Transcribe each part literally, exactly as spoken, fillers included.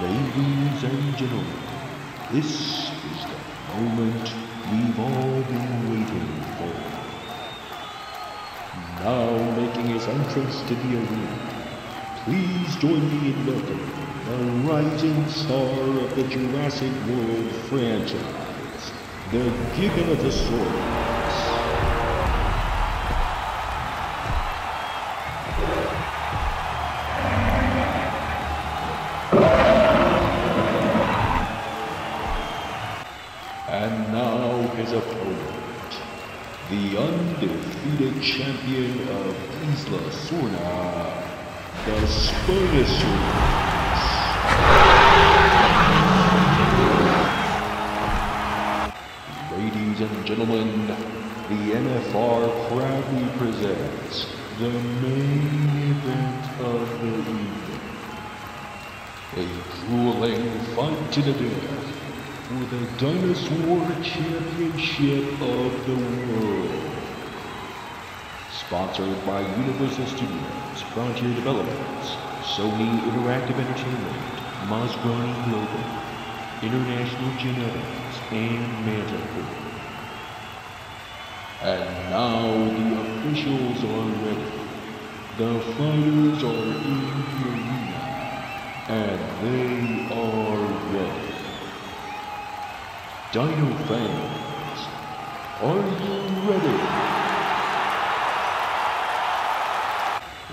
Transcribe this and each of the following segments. Ladies and gentlemen, this is the moment we've all been waiting for. Now making his entrance to the arena, please join me in welcoming the rising star of the Jurassic World franchise, the Giganotosaurus. The undefeated champion of Isla Sorna, the Spinosaurus. Ladies and gentlemen, the N F R proudly presents the main event of the evening. A grueling fight to the death for the Dinosaur Championship of the World. Sponsored by Universal Studios, Frontier Developments, Sony Interactive Entertainment, Mozgrind Global, International Genetics, and Mantle. And now the officials are ready. The fighters are in the arena, and they are ready. Dino fans, are you ready?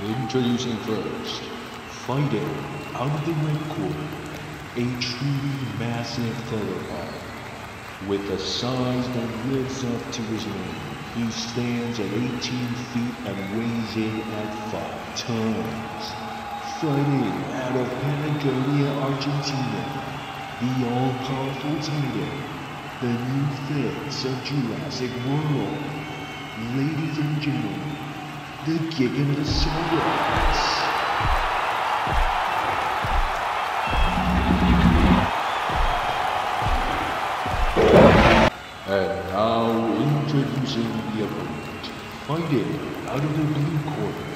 Introducing first, fighting out of the red corner, a truly massive theropod. With a size that lives up to his name, he stands at eighteen feet and weighs in at five tons. Fighting out of Patagonia, Argentina, the all-powerful titan, the new face of Jurassic World. Ladies and gentlemen, the Giganotosaurus. And now introducing the opponent, fighting out of the blue corner.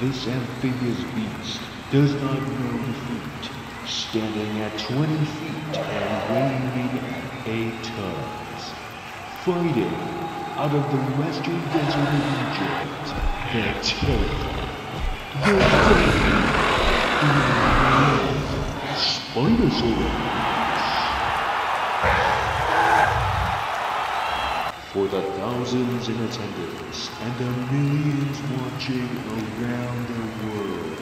This amphibious beast does not know defeat, standing at twenty feet and weighing in eight tons. Fighting out of the western desert of Egypt, the terrifying, the frightening, Spinosaurus. For the thousands in attendance and the millions watching around the world,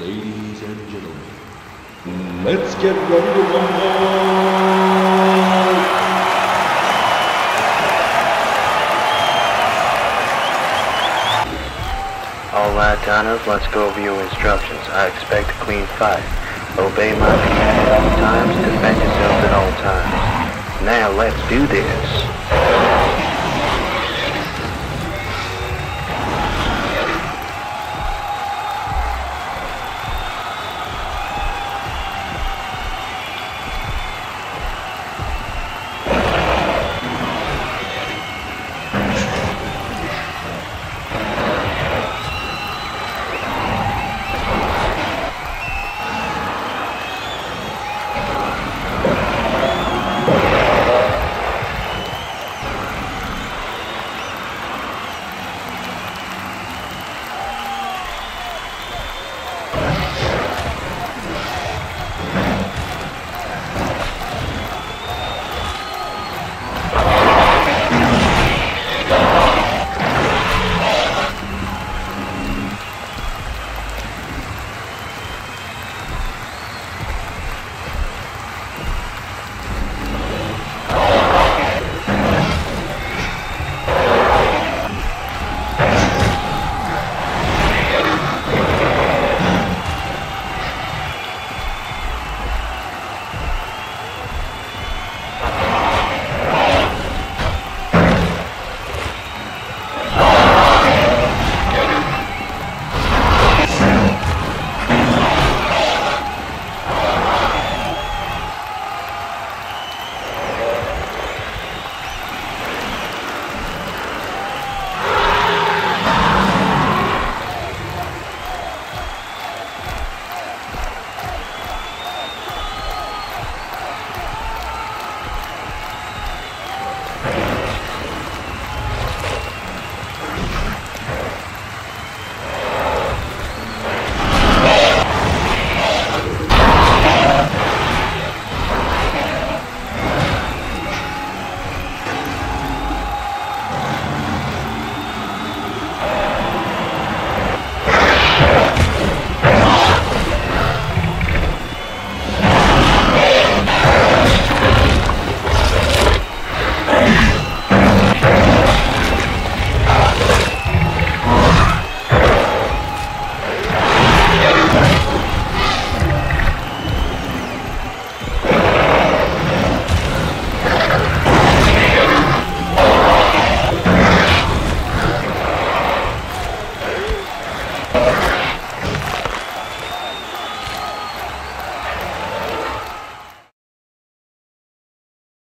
ladies and gentlemen, let's get ready to rumble! All right, Dinos, let's go over your instructions. I expect a clean fight. Obey my command at all times, defend yourself at all times. Now let's do this.